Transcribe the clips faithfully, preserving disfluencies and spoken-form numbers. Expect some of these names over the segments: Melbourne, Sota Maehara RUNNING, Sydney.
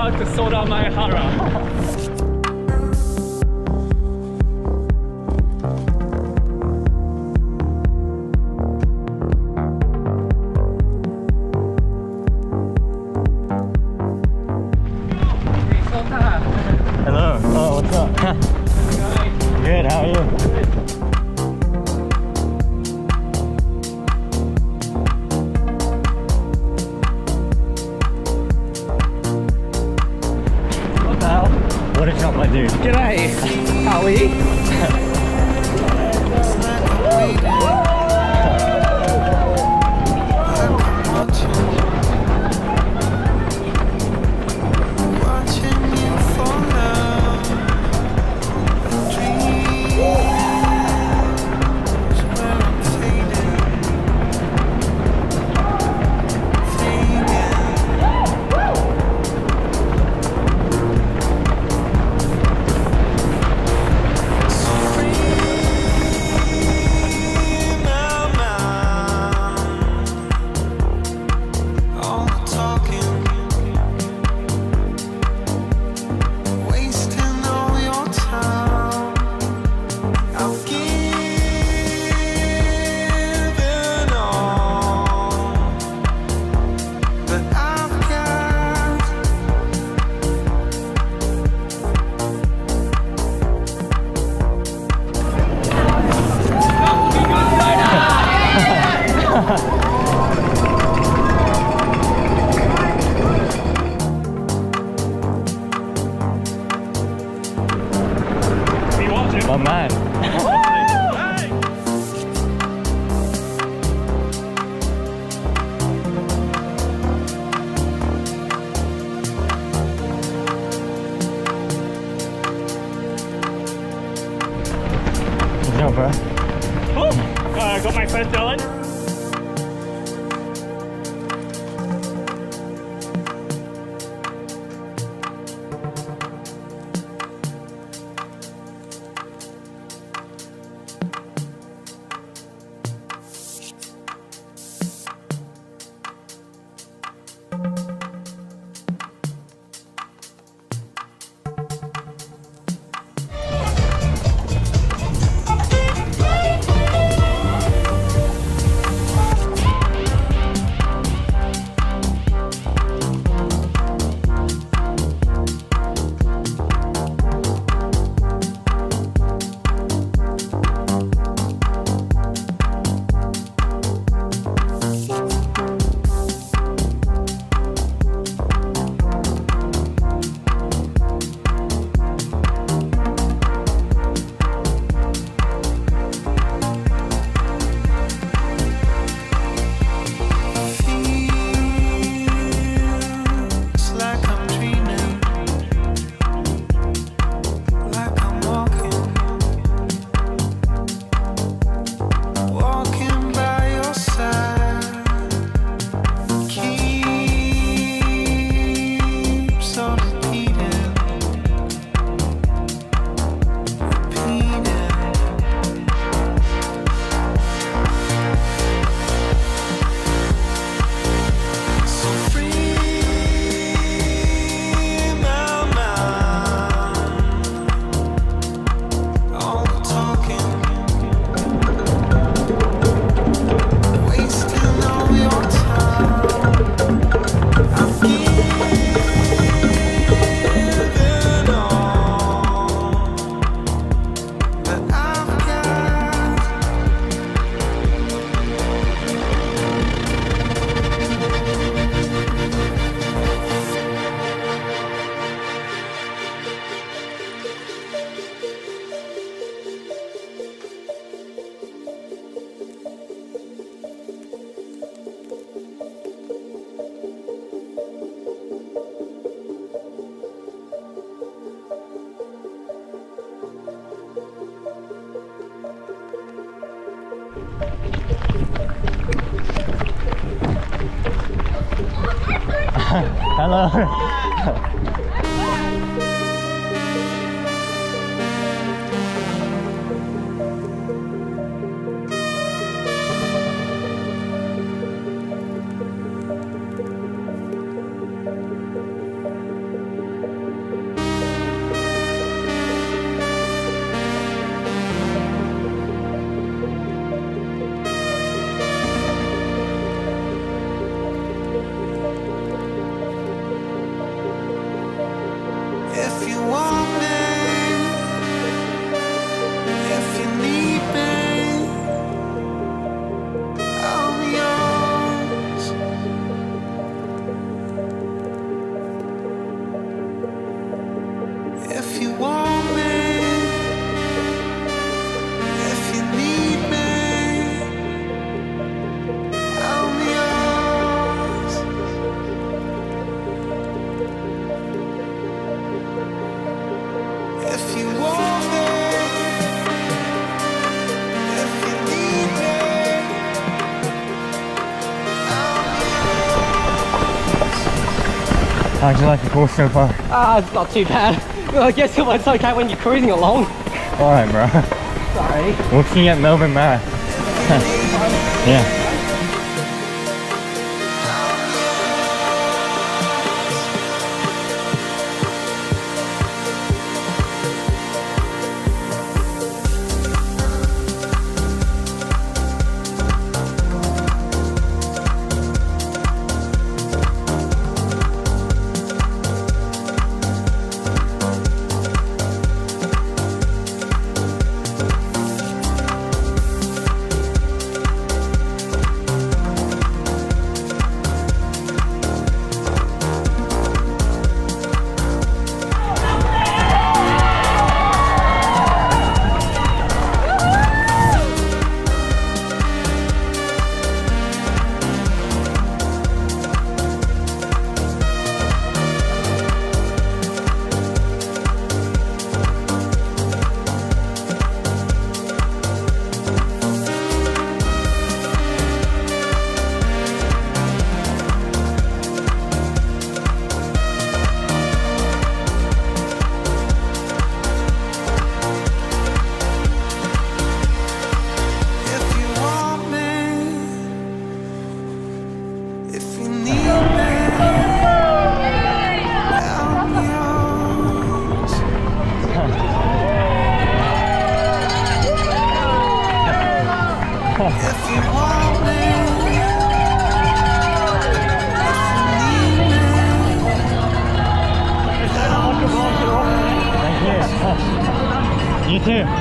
out to Sodamaihara. Hello. I actually like the course so far. Ah, it's not too bad. Well, I guess it's okay when you're cruising along. Alright, bro. Sorry. Looking at Melbourne Mass. Yeah. You too. Yeah.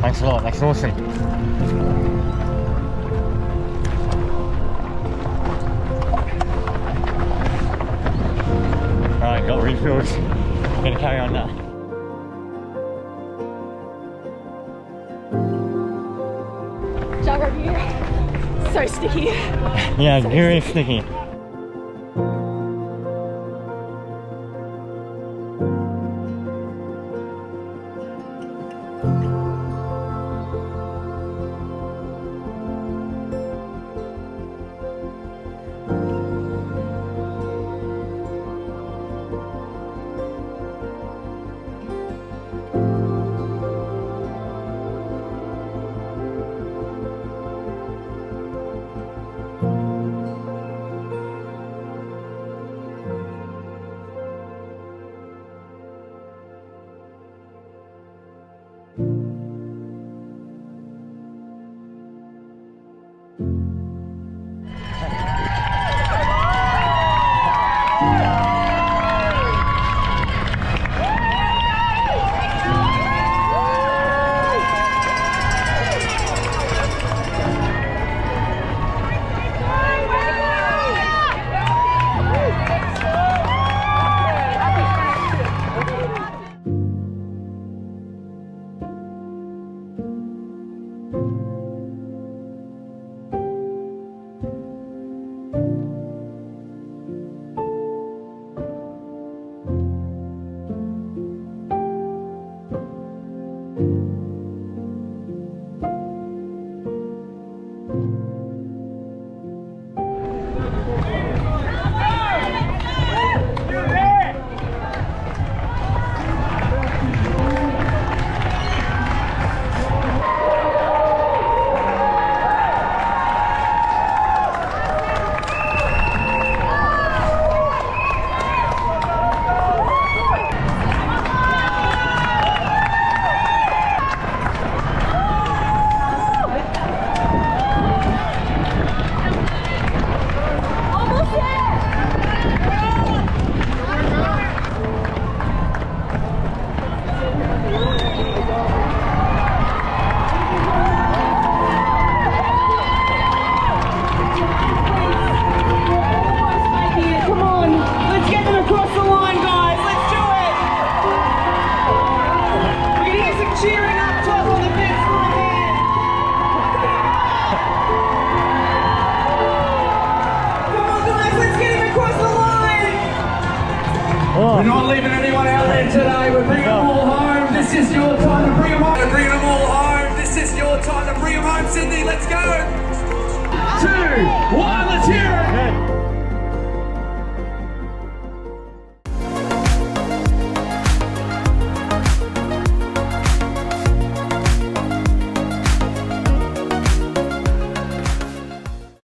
Thanks a lot, that's awesome. Alright, got refills. Gonna carry on now. Jogger gear. So sticky. Yeah, so very sticky. sticky. Oh. We're not leaving anyone out there today. We're bringing them all home. This is your time to bring them home. We're bringing them all home. This is your time to bring them home, Sydney. Let's go. Two, one, let's hear it.